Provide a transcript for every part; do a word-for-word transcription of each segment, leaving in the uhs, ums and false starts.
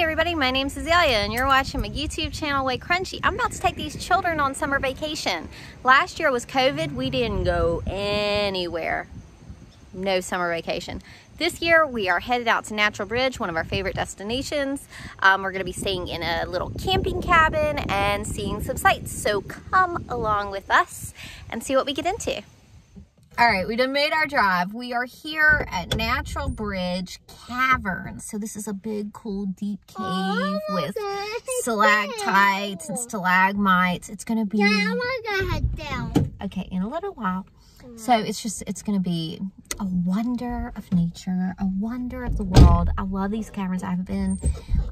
Hey everybody, my name's Azalea and you're watching my YouTube channel, Way Crunchy. I'm about to take these children on summer vacation. Last year was COVID, we didn't go anywhere. No summer vacation. This year we are headed out to Natural Bridge, one of our favorite destinations. Um, we're gonna be staying in a little camping cabin and seeing some sights. So come along with us and see what we get into. All right, we done made our drive. We are here at Natural Bridge Caverns. So this is a big, cool, deep cave oh, with stalactites and stalagmites. It's gonna be. Yeah, I wanna go head down. Okay, in a little while. Mm. So it's just, it's gonna be a wonder of nature, a wonder of the world. I love these caverns. I've been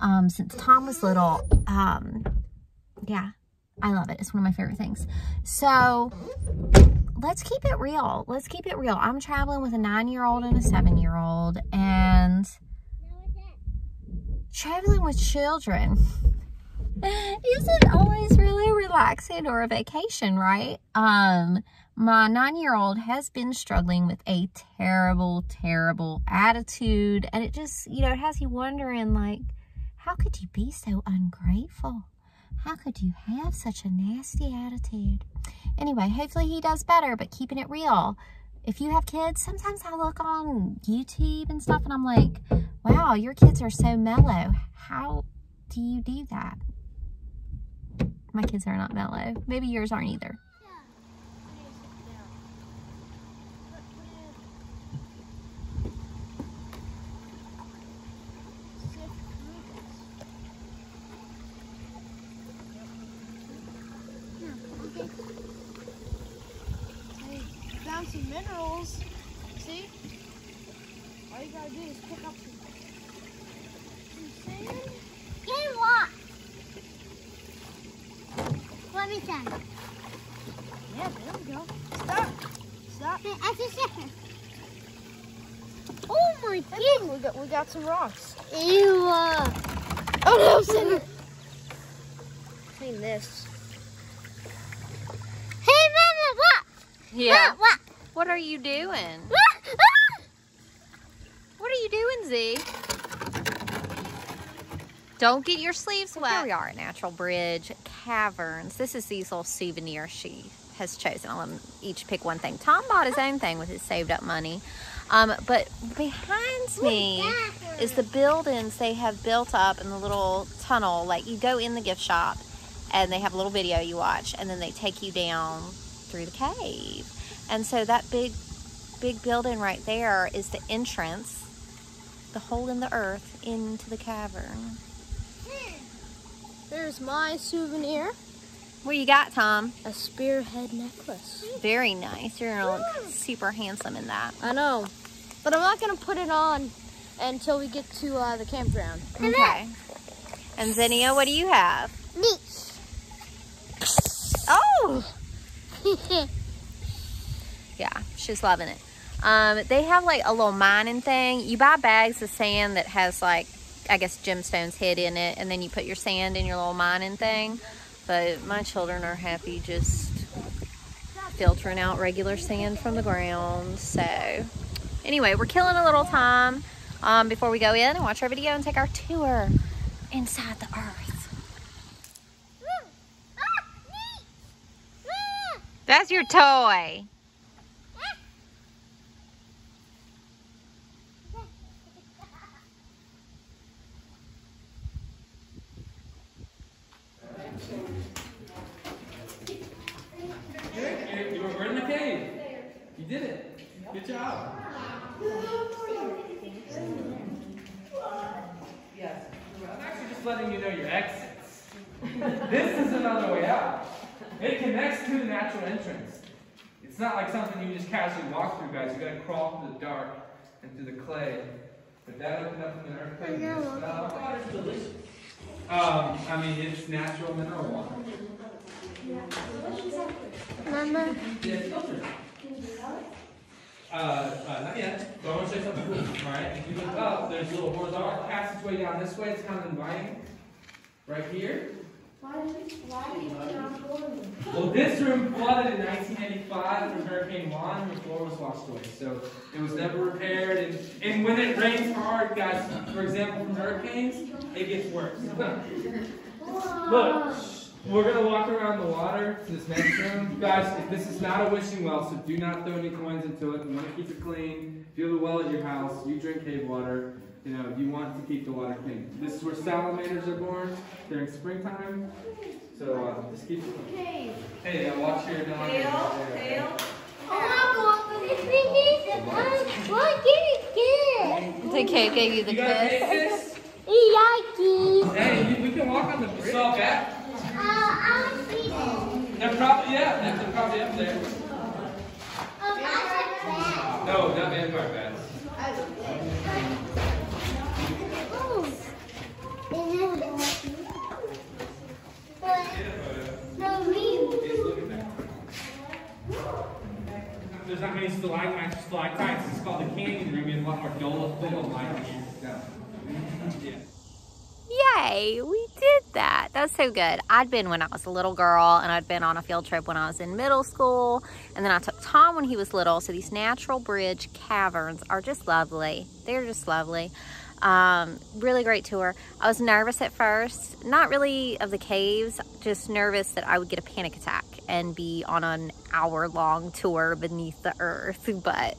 um, since Tom was little. Um, yeah, I love it. It's one of my favorite things. So. Let's keep it real. Let's keep it real. I'm traveling with a nine-year-old and a seven-year-old and traveling with children isn't always really relaxing or a vacation, right? Um, my nine-year-old has been struggling with a terrible, terrible attitude, and it just, you know, it has you wondering, like, how could you be so ungrateful? How could you have such a nasty attitude? Anyway, hopefully he does better, but keeping it real. If you have kids, sometimes I look on YouTube and stuff and I'm like, wow, your kids are so mellow. How do you do that? My kids are not mellow. Maybe yours aren't either. Some minerals. See? All you gotta do is pick up some, some sand. Get what? Let me try. Yeah, there we go. Stop. Stop. Hey, I just said. Oh my goodness. We got, we got some rocks. Ew. Oh no, Cinder. Clean this. Hey, Mama, what? Yeah. What? What? What are you doing? What are you doing, Z? Don't get your sleeves wet. Here we are at Natural Bridge Caverns. This is these little souvenir she has chosen. I'll let them each pick one thing. Tom bought his own thing with his saved up money. Um, but behind me is the buildings they have built up in the little tunnel. Like you go in the gift shop and they have a little video you watch and then they take you down through the cave. And so that big, big building right there is the entrance, the hole in the earth into the cavern. There's my souvenir. What you got, Tom? A spearhead necklace. Very nice. You're gonna look super handsome in that. I know, but I'm not gonna put it on until we get to uh, the campground. Okay. And Xenia, what do you have? Beach. Oh. Yeah, she's loving it. Um, they have like a little mining thing. You buy bags of sand that has like, I guess gemstones hid in it, and then you put your sand in your little mining thing. But my children are happy just filtering out regular sand from the ground. So anyway, we're killing a little time um, before we go in and watch our video and take our tour inside the earth. That's your toy. You did it. Good job. Yes. I'm actually just letting you know your exits. This is another way out. It connects to the natural entrance. It's not like something you just casually walk through, guys. You gotta crawl through the dark and through the clay. But that opened up an earthquake. Water's delicious. Um, I mean, it's natural mineral water. Mama. Uh, uh, not yet, but I want to show you something cool, alright? If you look up, there's a little horizontal passageway down this way, it's kind of inviting. Right here, Why did it, why did it not floor? Well, this room flooded in nineteen eighty-five from Hurricane Juan, and the floor was washed away. So it was never repaired. And, and when it rains hard, guys, for example, from hurricanes, it gets worse. Look, we're going to walk around the water to this next room. Guys, this is not a wishing well, so do not throw any coins into it. You want to keep it clean. If you have a well at your house, you drink cave water. You know, you want to keep the water clean. This is where salamanders are born during springtime. So uh, just keep it clean. Okay. Hey, uh, watch your dog. Tail, tail. Oh, it's me. What? Give me the kiss. It's okay, I gave you the kiss. Yucky. Hey, you, we can walk on the bridge. Saw that? Uh, I'm sleeping. They're probably, yeah, they're probably up there. Oh, vampire bats. No, not vampire bats. There's not many stalagmites or stalactites. It's called the canyon room. There's a lot more doleful lights. Yeah. Yay! We did that. That's so good. I'd been when I was a little girl, and I'd been on a field trip when I was in middle school, and then I took Tom when he was little. So these Natural Bridge caverns are just lovely. They're just lovely. Um, really great tour. I was nervous at first, not really of the caves, just nervous that I would get a panic attack and be on an hour long tour beneath the earth, but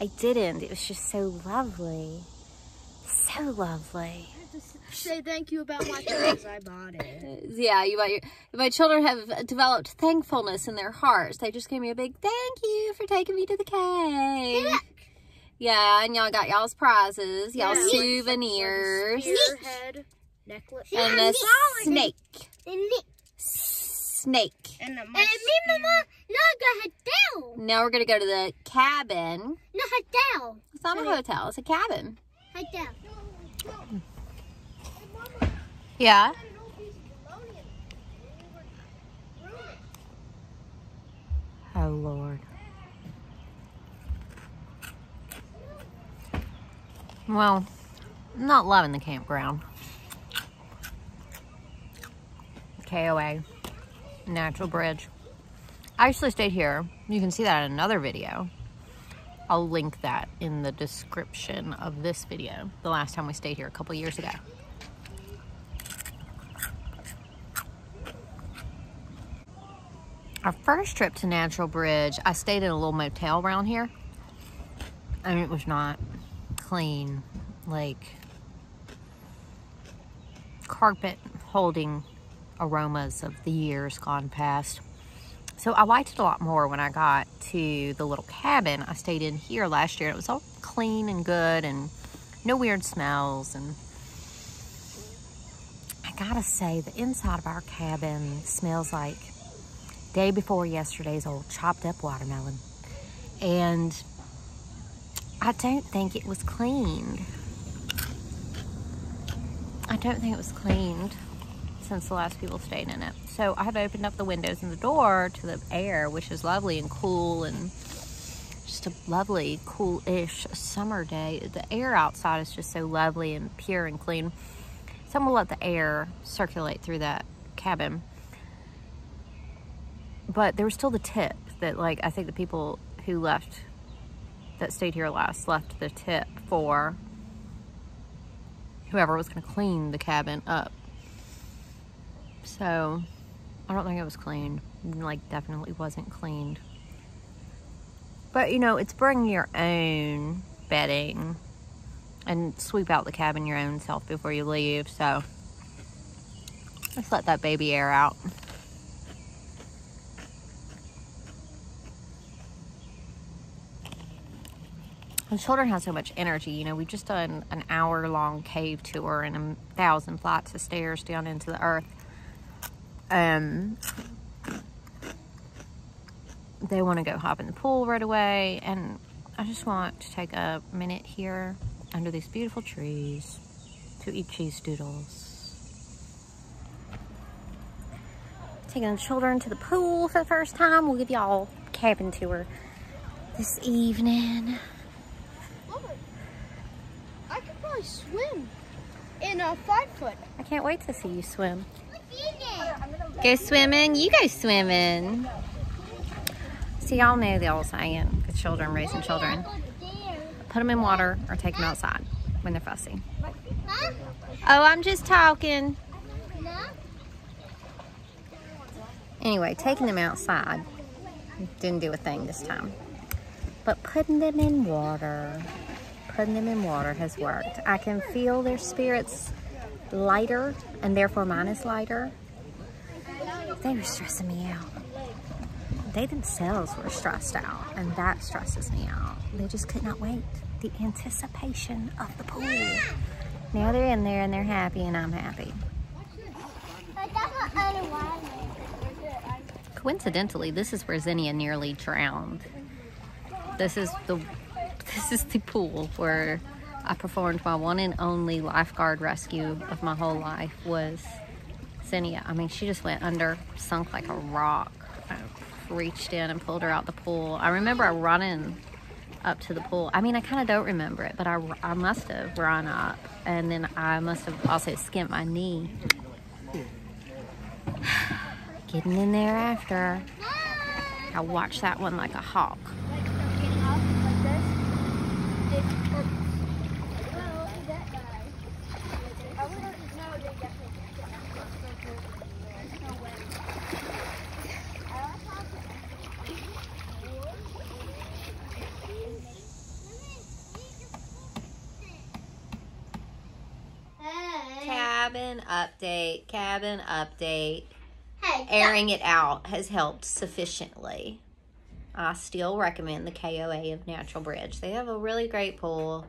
I didn't. It was just so lovely. So lovely. I have to say thank you about my clothes. I bought it. Yeah, you bought your, my children have developed thankfulness in their hearts. They just gave me a big thank you for taking me to the cave. Yeah. Yeah, and y'all got y'all's prizes, y'all's yeah, souvenirs. Spearhead, necklace. And the snake. snake. Snake. And the mushroom. And me, Mama, no, hotel. Now we're going to go to the cabin. No, hotel. It's not a hotel, it's a cabin. Hotel. Yeah? Oh, Lord. Well, not loving the campground. K O A, Natural Bridge. I actually stayed here. You can see that in another video. I'll link that in the description of this video. The last time we stayed here a couple years ago. Our first trip to Natural Bridge, I stayed in a little motel around here. And it was not clean, like carpet holding aromas of the years gone past. So I liked it a lot more when I got to the little cabin I stayed in here last year. It was all clean and good and no weird smells. And I gotta say, the inside of our cabin smells like day before yesterday's old chopped up watermelon. And I don't think it was cleaned. I don't think it was cleaned since the last people stayed in it. So I have opened up the windows and the door to the air, which is lovely and cool, and just a lovely, cool-ish summer day. The air outside is just so lovely and pure and clean. So I'm gonna let the air circulate through that cabin. But there was still the tip that, like, I think the people who left that stayed here last left the tip for whoever was gonna clean the cabin up. So I don't think it was cleaned, like definitely wasn't cleaned. But you know, it's bring your own bedding and sweep out the cabin your own self before you leave. So let's let that baby air out. The children have so much energy. You know, we've just done an hour-long cave tour and a thousand flights of stairs down into the earth. Um, they want to go hop in the pool right away, and I just want to take a minute here under these beautiful trees to eat cheese doodles. Taking the children to the pool for the first time. We'll give y'all a cabin tour this evening. Swim in a five foot. I can't wait to see you swim. What's in it? Go swimming? You go swimming. See, y'all know the old saying, the children raising children. Put them in water or take them outside when they're fussy. Oh, I'm just talking. Anyway, taking them outside didn't do a thing this time. But putting them in water, putting them in water has worked. I can feel their spirits lighter, and therefore mine is lighter. They were stressing me out. They themselves were stressed out, and that stresses me out. They just could not wait. The anticipation of the pool. Now they're in there and they're happy and I'm happy. Coincidentally, this is where Zinnia nearly drowned. This is the this is the pool where I performed my one and only lifeguard rescue of my whole life was Zinnia. I mean, she just went under, sunk like a rock. I reached in and pulled her out the pool. I remember I running up to the pool. I mean, I kind of don't remember it, but I, I must have run up, and then I must have also skimped my knee. Getting in there after. I watched that one like a hawk. Cabin update, cabin update. Hey, airing it out has helped sufficiently. I still recommend the K O A of Natural Bridge. They have a really great pool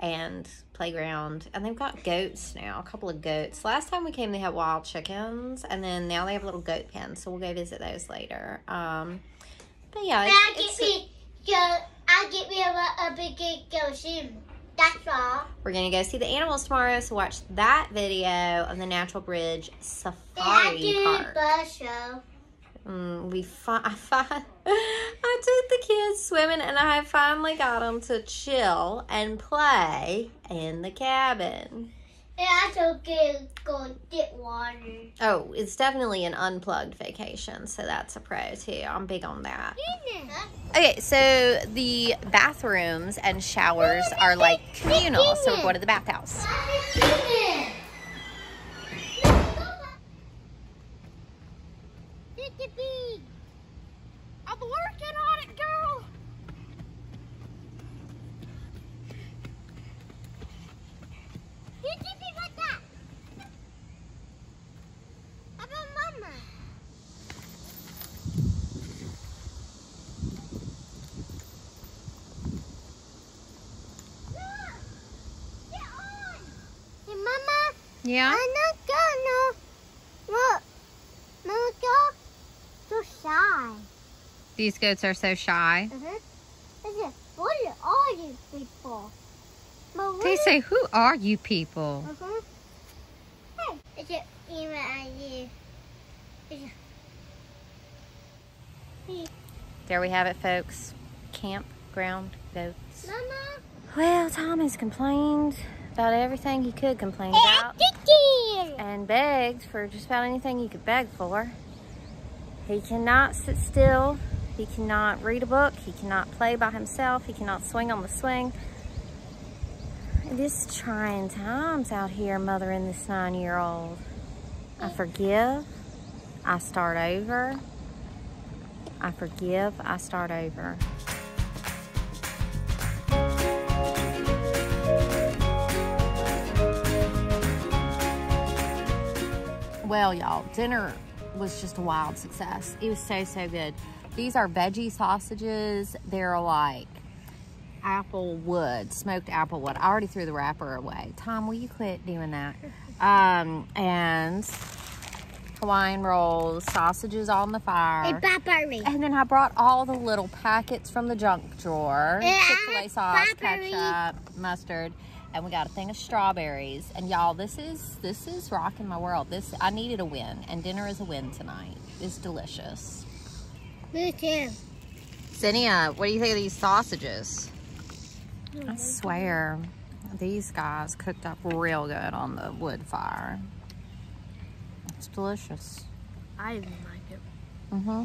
and playground. And they've got goats now, a couple of goats. Last time we came, they had wild chickens. And then now they have little goat pens, so we'll go visit those later. Um, but yeah, it's... it's I'll get me a big goat soon. That's all. We're going to go see the animals tomorrow, so watch that video of the Natural Bridge Safari Park. Mm, we fi I, fi I took the kids swimming, and I finally got them to chill and play in the cabin. Yeah, I took it to go get water. Oh, it's definitely an unplugged vacation, so that's a pro, too. I'm big on that. Yeah. Okay, so the bathrooms and showers are, like, communal, so we're going to the bathhouse. I'm working on it, girl. Yeah. I'm not gonna no, no, go so shy. These goats are so shy. Mm-hmm. What are you people? They say, "Who are you people?" Mm-hmm. Hey, is it even at you? Is it... There we have it, folks. Campground goats. Mama. Well, Tommy's complained about everything he could complain about. And begged for just about anything you could beg for. He cannot sit still. He cannot read a book. He cannot play by himself. He cannot swing on the swing. It is trying times out here mothering this nine-year-old. I forgive. I start over. I forgive. I start over. Well, y'all, dinner was just a wild success. It was so, so good. These are veggie sausages. They're like applewood, smoked applewood. I already threw the wrapper away. Tom, will you quit doing that? Um, and Hawaiian rolls, sausages on the fire. It peppery. And then I brought all the little packets from the junk drawer. Chick-fil-A sauce, peppery. Ketchup, mustard. And we got a thing of strawberries. And y'all, this is this is rocking my world. This I needed a win, and dinner is a win tonight. It's delicious. Me too. Zinnia, what do you think of these sausages? Mm-hmm. I swear, these guys cooked up real good on the wood fire. looks delicious. I even like it. Mm-hmm.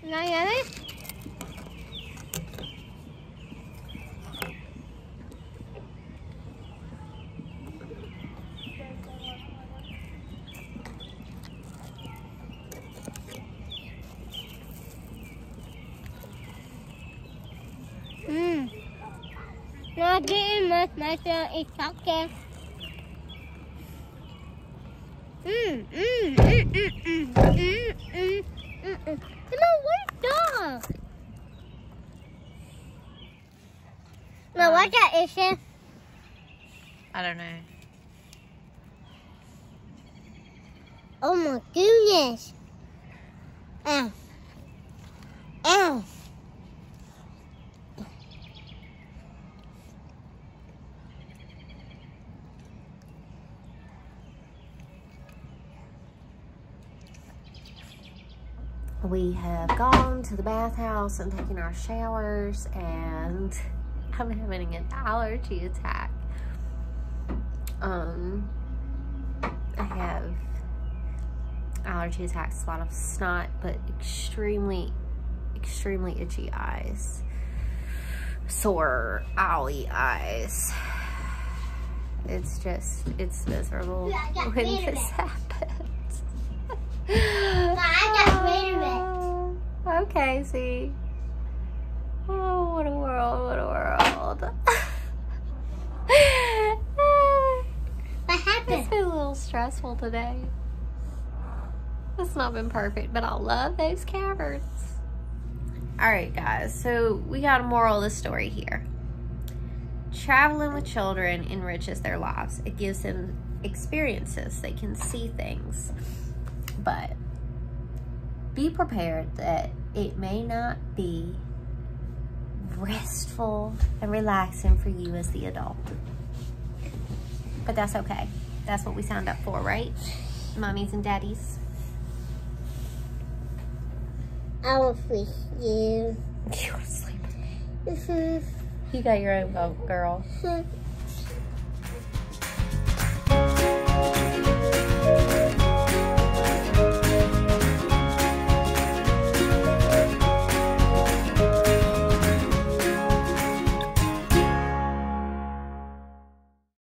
Can I get it? Mmm. Not getting much, my son. It's okay. Mmm, mmm, mmm, mmm, mmm, mmm, mmm. Come on, where's dog? No, what's that issue? I don't know. Oh my goodness. Ow. Ow. We have gone to the bathhouse and taken our showers, and I'm having an allergy attack. Um, I have allergy attacks, a lot of snot, but extremely, extremely itchy eyes. Sore, owie eyes. It's just, it's miserable when this happens. Okay, see. Oh, what a world, what a world. What happened? It's been a little stressful today. It's not been perfect, but I love those caverns. Alright, guys, so we got a moral of the story here. Traveling with children enriches their lives. It gives them experiences. They can see things. But be prepared that it may not be restful and relaxing for you as the adult. But that's okay. That's what we signed up for, right? Mommies and daddies. I will freak you. You want to sleep with me. You got your own boat, girl.